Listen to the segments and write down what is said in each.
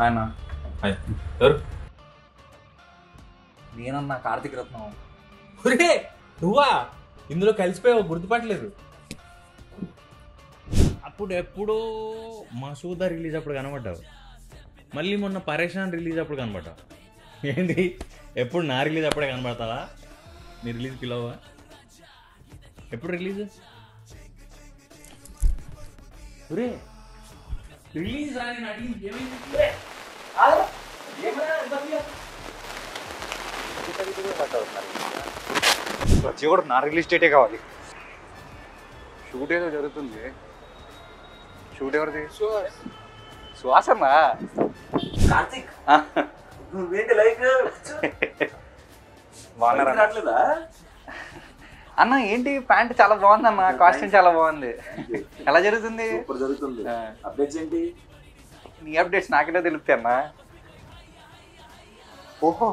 Hi, na. Hi. Sir? I'm Kartik Ratna. Hey! Duva! You don't have to worry about it. Masoodha release appudu Mally monna Pareshan release appudu ganabata. Endi eppudu na release appude ganabadtala. Nee release pilava. Eppudu release? Ore release raani nadi gaming ore. Ara yemana idappiya. Kitadithu matavunnaru. Prati oru na release date kavali. Shoot edo jarugutundi. Shoot everything. Sure. Swasana. Kartik. You made like a. Vanna. Anna, ఏంటి pant చాలా బాగుంది అన్న costume చాలా బాగుంది. ఎలా జరుగుతుంది? Super జరుగుతుంది. Updates ఏంటి? నీ అప్డేట్స్ నాకేదో తెలుస్తాయి అన్న. ఓహో.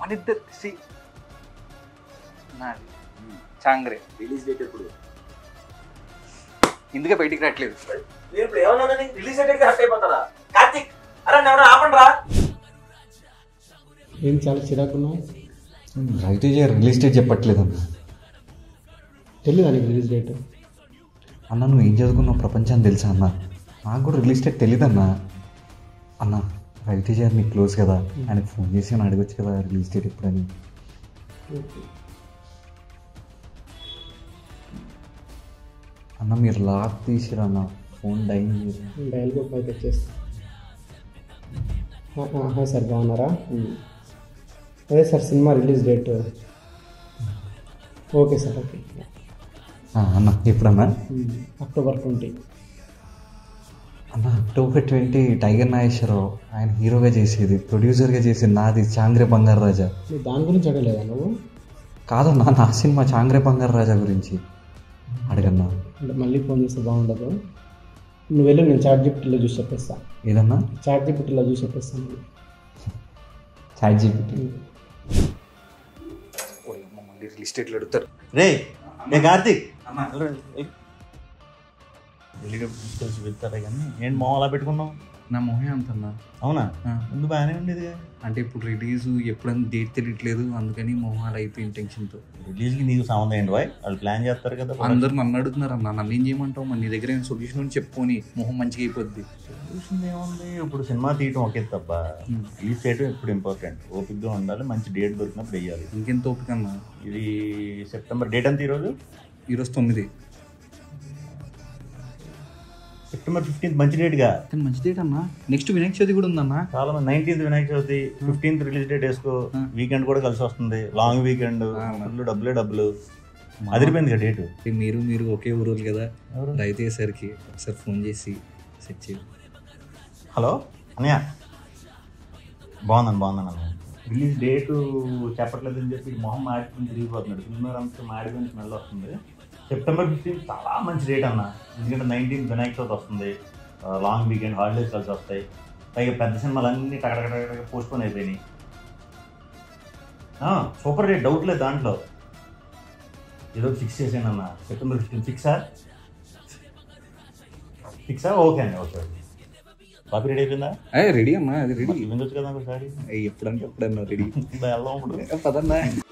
What is the see? నా చాంగ్రే రిలీజ్ డేట్ ఎప్పుడు? ఇందుకే బయటికి రాట్లేదు. You're playing on the release date. Kartik, I'm not going to release date. Tell you release date. I'm not going to release date. I'm going to release date. I'm not going to release date. I'm not going to release date. I'm phone dial go by the chest. Hi sir, Gavanara. Hey sir, cinema release date. Okay sir, okay. Anna, eppudanna? October 20. Anna, October 20 Tiger Night Show. Ayan hero ga chesedi, producer ga chesedi naadi Changre Bangar Raja. Ee daan gurinchi adagaledu nu? Kaadu na cinema Changre Bangar Raja gurinchi. Adaganna. Malli phone chesi baagundadu. You will be charged with the juice of the sun. You will be charged with the juice of the sun. Charged with the juice of the sun. Hey, Kartik! Release కి నీకు సంబంధం ఏంటి bye? వాళ్ళు plan చేస్తారు కదా. అందరూ నన్ను అడుగుతున్నారు అన్న, నన్ను ఏం చేయమంటావు? మన నీ దగ్గర ఏం సొల్యూషన్ ఉంటే చెప్పుకొని మొహం మంచిగా అయిపోద్ది. సొల్యూషన్ ఏముంది? ఇప్పుడు సినిమా తీయటం ఒకే తప్ప రిలీజ్ చేయడం ఇప్పుడు ఇంపార్టెంట్. ఓపికగా ఉండాలి, మంచి డేట్ దొరికినప్పుడు వేయాలి. ఇంకెంత ఓపిక అన్న? ఇది సెప్టెంబర్ డేట్ అంతా ఈరోజు? ఈరోజు 9. సెప్టెంబర్ 15 మంచి డేట్గా. మంచి డేట్ అన్న. నెక్స్ట్ వినాయక చవితి కూడా ఉందన్న. చాలా మంది 19th Vinayaka Chavithi, 15th release date వేసుకో. వీకెండ్ కూడా కలిసి వస్తుంది, లాంగ్ వీకెండ్. డబ్బులు అదిరిపోయింది కదా డేట్. మీరు ఒకే ఊరు కదా, రైతు అయ్యేసరికి ఒకసారి ఫోన్ చేసి సెట్ చేయ. హలో అన్నయ్య, బాగున్నాను బాగున్నాను అన్న. రిలీజ్ డేట్ చెప్పట్లేదు అని చెప్పి మొహం మాడిపోయింది, తిరిగిపోతున్నాడు. సినిమా అంతా మాడిపోయిన స్మెల్ వస్తుంది. సెప్టెంబర్ 15 చాలా మంచి డేట్ అన్న, ఎందుకంటే 19 వినాయక చవితి వస్తుంది, లాంగ్ వీకెండ్ హాలిడేస్ కలిసి వస్తాయి. పైగా పెద్ద సినిమాలు అన్నీ టగడగడ పోస్ట్పోన్ అయిపోయినాయి. సూపర్ డేట్, డౌట్ లేదు దాంట్లో. ఏదో ఫిక్స్ చేసాను అన్న, సెప్టెంబర్ 15 ఫిక్సా? ఫిక్సా? ఓకే అండి, ఓకే. కాపీ రెడీ అయిపోయిందా? రెడీ అమ్మా, అది రెడీ. ఇవ్వచ్చు కదా ఒకసారి, ఎప్పుడంటే ఎప్పుడన్నా రెడీ.